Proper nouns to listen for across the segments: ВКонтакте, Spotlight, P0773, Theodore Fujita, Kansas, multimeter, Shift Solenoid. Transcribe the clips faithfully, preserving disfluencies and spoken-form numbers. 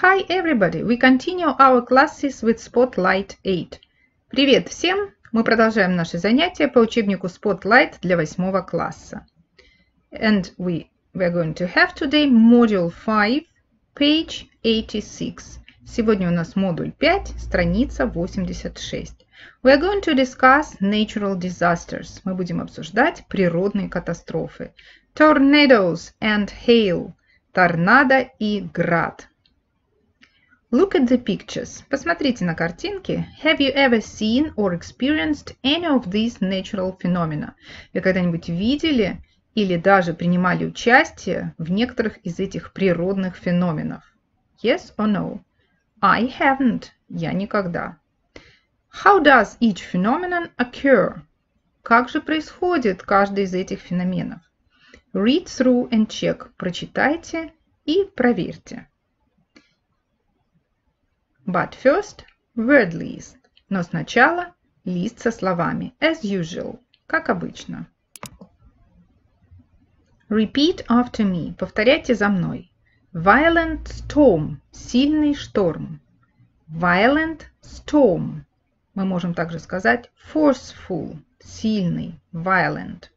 Hi everybody! We continue our classes with Spotlight eight. Привет всем! Мы продолжаем наши занятия по учебнику Spotlight для восьмого класса. And we are going to have today Module five, page eighty-six. Сегодня у нас модуль пять, страница восемьдесят шесть. We are going to discuss natural disasters. Мы будем обсуждать природные катастрофы. Tornadoes and hail. Торнадо и град. Look at the pictures. Посмотрите на картинки. Have you ever seen or experienced any of these natural phenomena? Вы когда-нибудь видели или даже принимали участие в некоторых из этих природных феноменов? Yes or no? I haven't. Я никогда. How does each phenomenon occur? Как же происходит каждый из этих феноменов? Read through and check. Прочитайте и проверьте. But first, word list. Но сначала лист со словами. As usual. Как обычно. Repeat after me. Повторяйте за мной. Violent storm. Сильный шторм. Violent storm. Мы можем также сказать forceful. Сильный. Violent.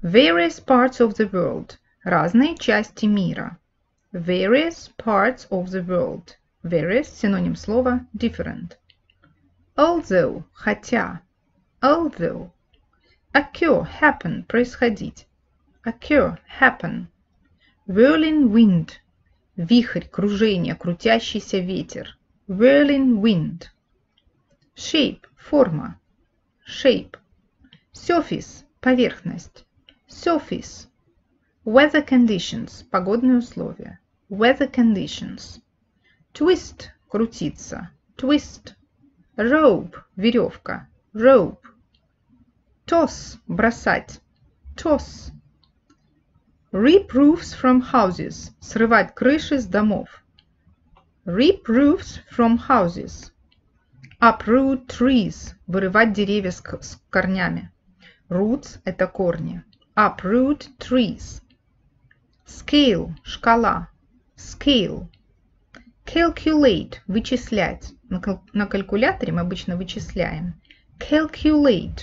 Various parts of the world. Разные части мира. Various parts of the world. Various – синоним слова different. Although – хотя. Although. Occur – happen – происходить. Occur – happen. Whirling wind – вихрь, кружение, крутящийся ветер. Whirling wind. Shape – форма. Shape. Surface – поверхность. Surface. Weather conditions – погодные условия. Weather conditions. Twist – крутиться. Twist. Rope – веревка. Rope. Toss – бросать. Toss. Rip roofs from houses – срывать крыши с домов. Rip roofs from houses. Uproot trees – вырывать деревья с корнями. Roots – это корни. Uproot trees. Scale – шкала. Scale. Calculate – вычислять. На, кал на калькуляторе мы обычно вычисляем. Calculate.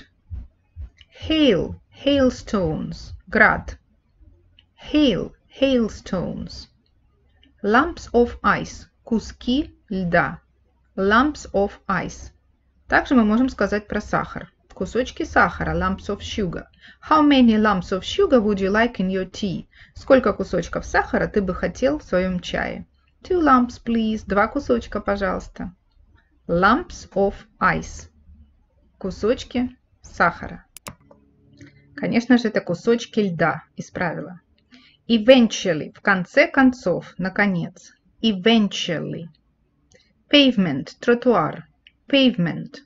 Hail – hailstones. Град. Hail – hailstones. Lumps of ice – куски льда. Lumps of ice. Также мы можем сказать про сахар. Кусочки сахара. Lumps of sugar. How many lumps of sugar would you like in your tea? Сколько кусочков сахара ты бы хотел в своем чае? Two lumps, please. Два кусочка, пожалуйста. Lumps of ice. Кусочки сахара. Конечно же, это кусочки льда, исправила. Eventually. В конце концов, наконец. Eventually. Pavement. Тротуар. Pavement.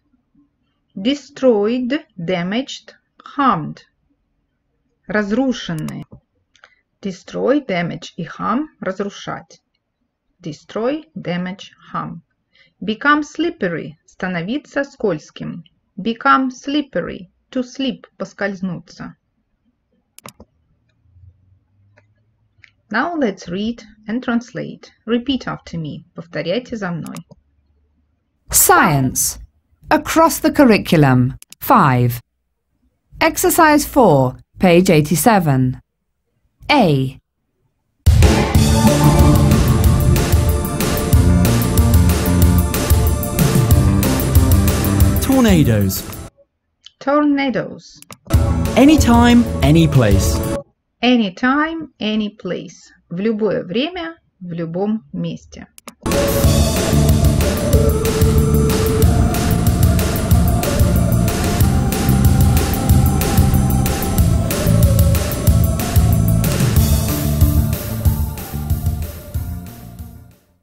Destroyed. Damaged. Harmed. Разрушенные. Destroy, damage и harm. Разрушать. Destroy, damage, harm. Become slippery – становиться скользким. Become slippery – to slip – поскользнуться. Now let's read and translate. Repeat after me. Повторяйте за мной. Science. Across the curriculum. five. Exercise four, page eighty-seven. A. Tornadoes. Tornadoes. Anytime, any place. Anytime, any place. В любое время, в любом месте.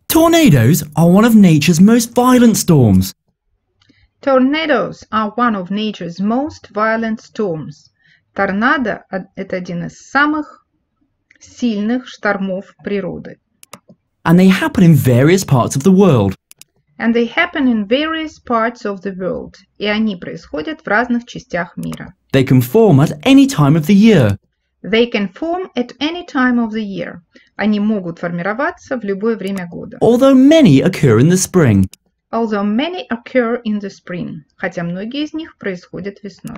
Tornadoes are one of nature's most violent storms. Tornadoes are one of nature's most violent storms. Торнадо – это один из самых сильных штормов природы. And they happen in various parts of the world. And they happen in various parts of the world. И они происходят в разных частях мира. They can form at any time of the year. They can form at any time of the year. Они могут формироваться в любое время года. Although many occur in the spring. Although many occur in the spring. Хотя многие из них происходят весной.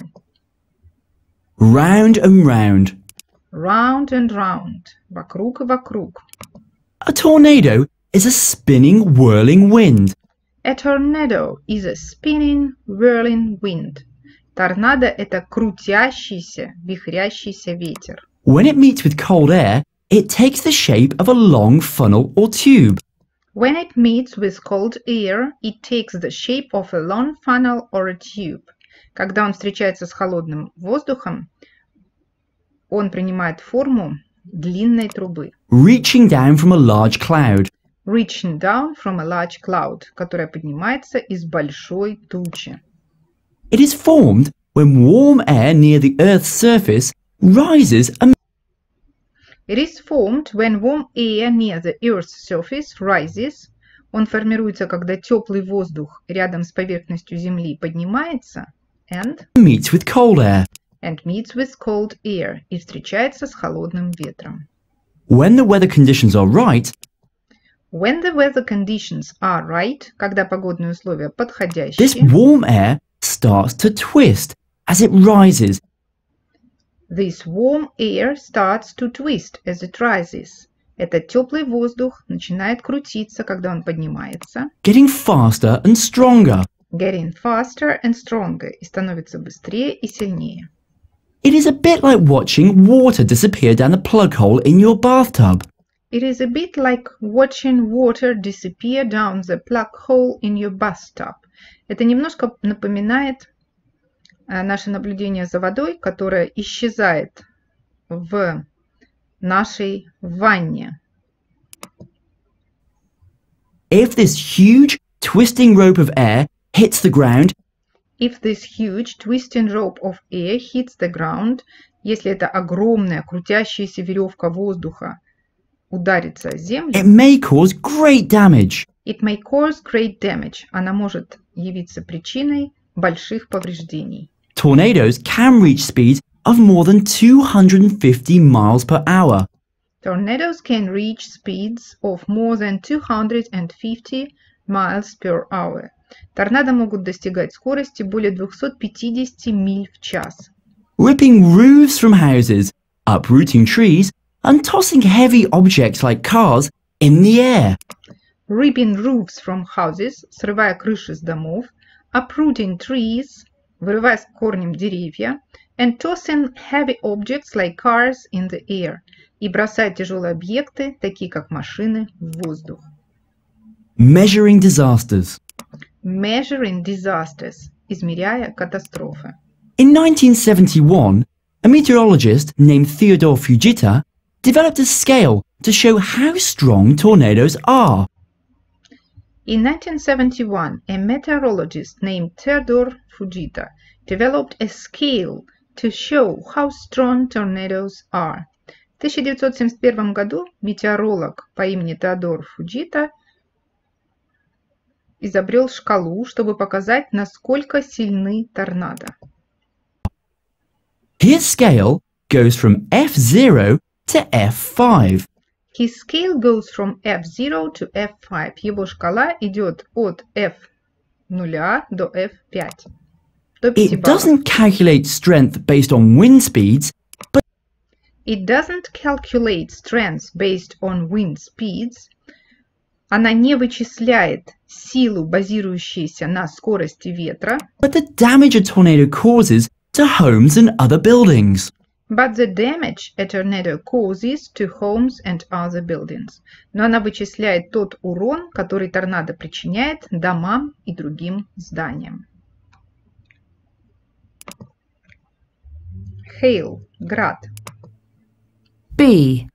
Round and round. Round and round. Вокруг и вокруг. A tornado is a spinning, whirling wind. A tornado is a spinning, whirling wind. Торнадо – это крутящийся, вихрящийся ветер. When it meets with cold air, it takes the shape of a long funnel or tube. When it meets with cold air, it takes the shape of a long funnel or a tube. Когда он встречается с холодным воздухом, он принимает форму длинной трубы. Reaching down from a large cloud. Reaching down from a large cloud, которая поднимается из большой тучи. It is formed when warm air near the Earth's surface rises and It is formed when warm air near the Earth's surface rises. Он формируется, когда теплый воздух рядом с поверхностью Земли поднимается and meets with cold air. And meets with cold air. И встречается с холодным ветром. When the weather conditions are right. When the weather conditions are right, когда погодные условия подходящие, this warm air starts to twist as it rises. This warm air starts to twist as it rises. Этот теплый воздух начинает крутиться, когда он поднимается. Getting faster and stronger. Getting faster and stronger. И становится быстрее и сильнее. It is a bit like watching water disappear down the plug hole in your bathtub. It is a bit like watching water disappear down the plug hole in your bathtub. Это немножко напоминает наше наблюдение за водой, которая исчезает в нашей ванне. If this huge twisting rope of air hits the ground, if this huge twisting rope of air hits the ground, если эта огромная крутящаяся веревка воздуха ударится о землю, it may cause great damage. It may cause great damage. Она может явиться причиной больших повреждений. Tornadoes can reach speeds of more than two hundred fifty miles per hour. Tornadoes can reach speeds of more than two hundred fifty miles per hour. Торнадо могут достигать скорости более двухсот пятидесяти миль в час. Ripping roofs from houses, uprooting trees, and tossing heavy objects like cars in the air. Ripping roofs from houses, срывая крыши с домов, uprooting trees, вырывая с корнем деревья, and tossing heavy objects like cars in the air, и бросая тяжелые объекты, такие как машины, в воздух. Measuring disasters. Measuring disasters, измеряя катастрофы. In nineteen seventy-one, a meteorologist named Theodore Fujita developed a scale to show how strong tornadoes are. In nineteen seventy-one, a meteorologist named Theodore Fujita developed a scale to show how strong tornadoes are. В тысяча девятьсот семьдесят первом году метеоролог по имени Теодор Фуджита изобрел шкалу, чтобы показать, насколько сильны торнадо. His scale goes from F zero to F five. His scale goes from F zero to F five. Его шкала идет от F ноль до F пять. До пяти It doesn't calculate strength based on wind speeds, but It doesn't calculate strength based on wind speeds. Она не вычисляет силу, базирующуюся на скорости ветра. But the damage a tornado causes to homes and other buildings. But the damage a tornado causes to homes and other buildings. Но она вычисляет тот урон, который торнадо причиняет домам и другим зданиям. Hail, град. B.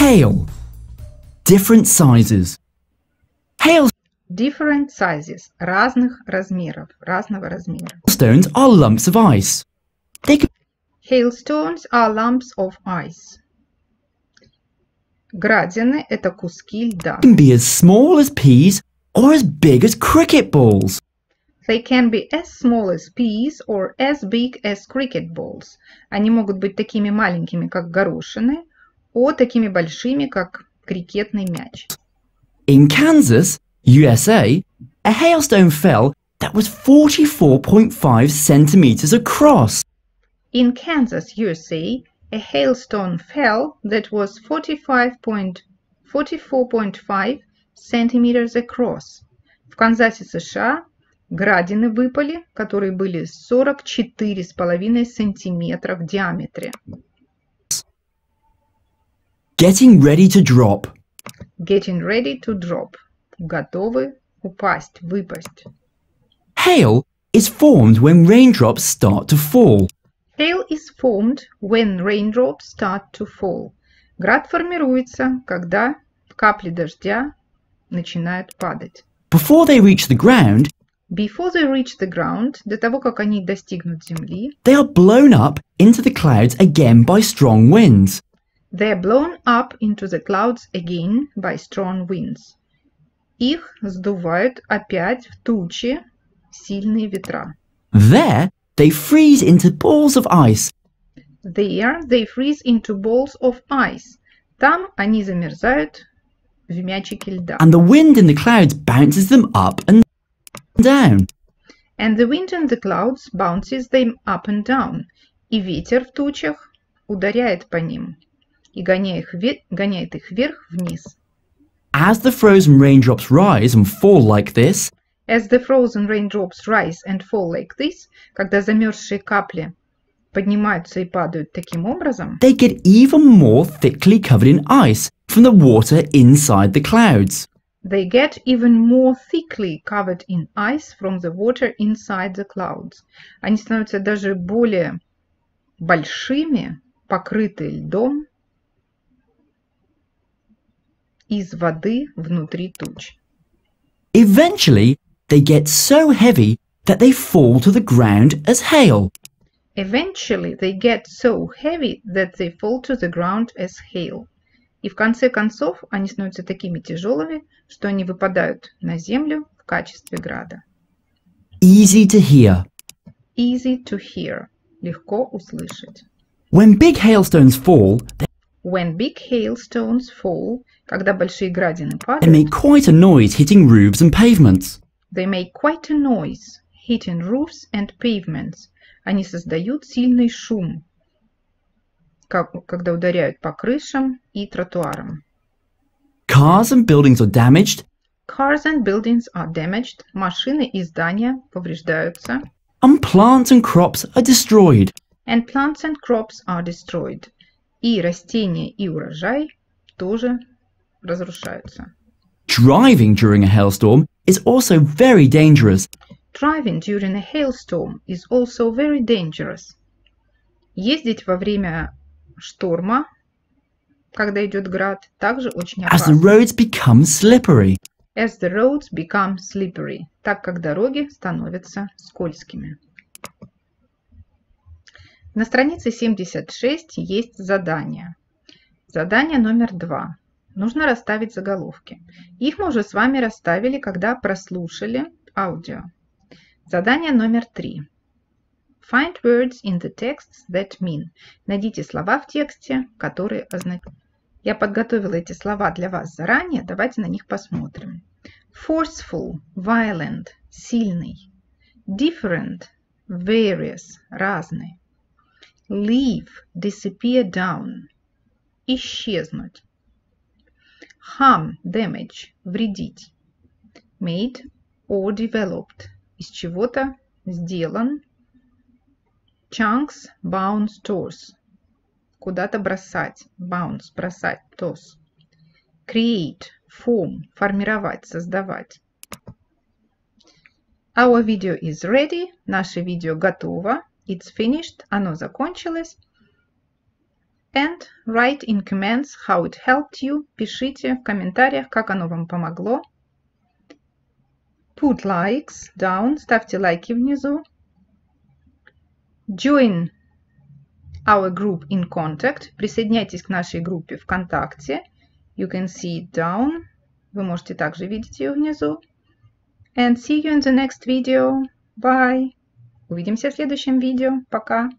Hail. Different sizes. Hail Different sizes, разных размеров, разного размера. Hailstones are lumps of ice. They can... Hailstones are lumps of ice. Градины – это куски льда. They can be as small as peas or as big as cricket balls. They can be as small as peas or as big as cricket balls. Они могут быть такими маленькими, как горошины, о такими большими, как крикетный мяч. In Kansas, U S A, a hailstone fell that was forty-four point five centimeters across. In Kansas, U S A, a hailstone fell that was forty-four point five centimeters across. В Канзасе, США, градины выпали, которые были сорок четыре и пять сантиметра в диаметре. Getting ready to drop. Getting ready to drop. Готовы упасть, выпасть. Hail is formed when raindrops start to fall. Hail is formed when raindrops start to fall. Град формируется, когда капли дождя начинают падать. Before they reach the ground, before they reach the ground, до того, как они достигнут земли, they are blown up into the clouds again by strong winds. They are blown up into the clouds again by strong winds. Их сдувают опять в тучи сильные ветра. There they freeze into balls of ice. There they freeze into balls of ice. Там они замерзают в мячики льда. And the wind in the clouds bounces them up and down. And the wind in the clouds bounces them up and down. И ветер в тучах ударяет по ним и гоняет их, гоняет их вверх-вниз. As the frozen raindrops rise and fall like this, as the frozen raindrops rise and fall like this, когда замерзшие капли поднимаются и падают таким образом, they get even more thickly covered in ice from the water inside the clouds. They get even more thickly covered in ice from the water inside the clouds. Они становятся даже более большими, покрыты льдом, из воды внутри туч. Eventually, they get so heavy that they fall to the ground as hail. Eventually, they get so heavy that they fall to the ground as hail. И в конце концов, они становятся такими тяжелыми, что они выпадают на землю в качестве града. Easy to hear. Easy to hear. Легко услышать. When big hailstones fall, they... When big hailstones fall, когда большие градины падают, they make quite a noise hitting roofs and pavements. They make quite a noise hitting roofs and pavements. Они создают сильный шум, как, когда ударяют по крышам и тротуарам. Cars and buildings are damaged. Cars and buildings are damaged. Машины и здания повреждаются. And plants and crops are destroyed. And plants and crops are destroyed. И растения, и урожай тоже разрушаются. Driving during a hailstorm is also very dangerous. Driving during a hailstorm is also very dangerous. Ездить во время шторма, когда идет град, также очень опасно. As the roads become slippery. As the roads become slippery. Так как дороги становятся скользкими. На странице семьдесят шесть есть задание. Задание номер два. Нужно расставить заголовки. Их мы уже с вами расставили, когда прослушали аудио. Задание номер три. Find words in the text that mean. Найдите слова в тексте, которые означают. Я подготовила эти слова для вас заранее. Давайте на них посмотрим. Forceful, violent, сильный. Different, various, разный. Leave, disappear down, исчезнуть. Harm, damage, вредить. Made or developed, из чего-то сделан. Chunks, bounce, toss, куда-то бросать, bounce, бросать, toss. Create, form, формировать, создавать. Our video is ready, наше видео готово. It's finished, оно закончилось. And write in comments how it helped you. Пишите в комментариях, как оно вам помогло. put likes down, ставьте лайки внизу. Join our group in contact. Присоединяйтесь к нашей группе ВКонтакте. You can see it down. Вы можете также видеть ее внизу. And see you in the next video. Bye. Увидимся в следующем видео. Пока.